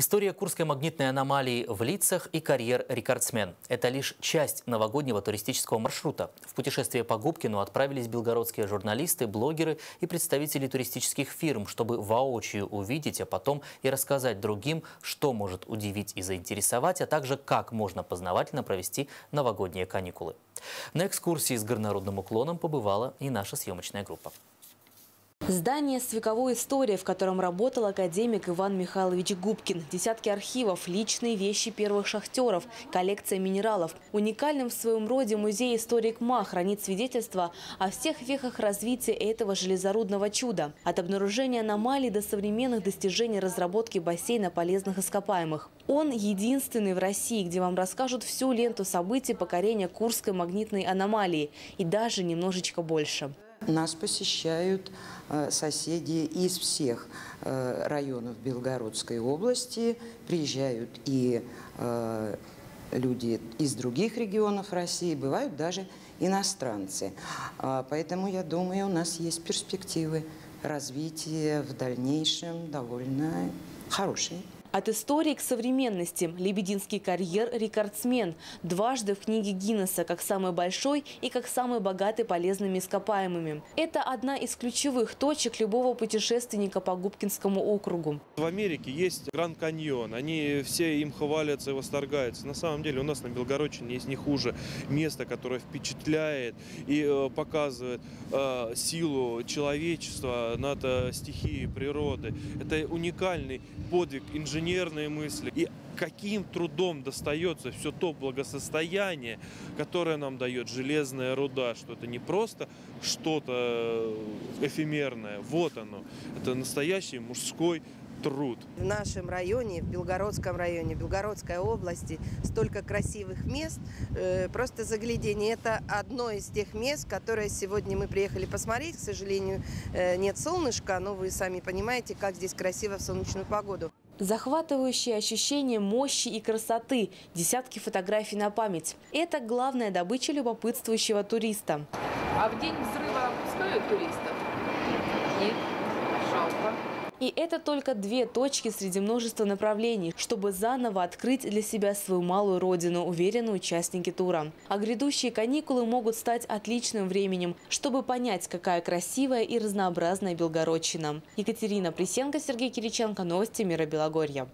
История Курской магнитной аномалии в лицах и карьер-рекордсмен. Это лишь часть новогоднего туристического маршрута. В путешествие по Губкину отправились белгородские журналисты, блогеры и представители туристических фирм, чтобы воочию увидеть, а потом и рассказать другим, что может удивить и заинтересовать, а также как можно познавательно провести новогодние каникулы. На экскурсии с горнорудным уклоном побывала и наша съемочная группа. Здание с вековой историей, в котором работал академик Иван Михайлович Губкин. Десятки архивов, личные вещи первых шахтеров, коллекция минералов. Уникальным в своем роде музей истории КМА хранит свидетельства о всех вехах развития этого железорудного чуда. От обнаружения аномалий до современных достижений разработки бассейна полезных ископаемых. Он единственный в России, где вам расскажут всю ленту событий покорения Курской магнитной аномалии и даже немножечко больше. Нас посещают соседи из всех районов Белгородской области. Приезжают и люди из других регионов России, бывают даже иностранцы. Поэтому, я думаю, у нас есть перспективы развития в дальнейшем довольно хорошие. От истории к современности. Лебединский карьер – рекордсмен. Дважды в книге Гиннесса как самый большой и как самый богатый полезными ископаемыми. Это одна из ключевых точек любого путешественника по Губкинскому округу. В Америке есть Гранд Каньон. Они все им хвалятся и восторгаются. На самом деле у нас на Белгородчине есть не хуже место, которое впечатляет и показывает силу человечества над стихией природы. Это уникальный подвиг инженерии. Инженерные мысли и каким трудом достается все то благосостояние, которое нам дает железная руда, что это не просто что-то эфемерное, вот оно, это настоящий мужской труд. В нашем районе, в Белгородском районе, Белгородской области столько красивых мест, просто заглядение. Это одно из тех мест, которые сегодня мы приехали посмотреть. К сожалению, нет солнышка, но вы сами понимаете, как здесь красиво в солнечную погоду. Захватывающее ощущение мощи и красоты. Десятки фотографий на память. Это главная добыча любопытствующего туриста. А в день взрыва пускают туристов? Нет, жалко. И это только две точки среди множества направлений, чтобы заново открыть для себя свою малую родину, уверены участники тура. А грядущие каникулы могут стать отличным временем, чтобы понять, какая красивая и разнообразная Белгородчина. Екатерина Пресенко, Сергей Кириченко, новости Мира Белогорья.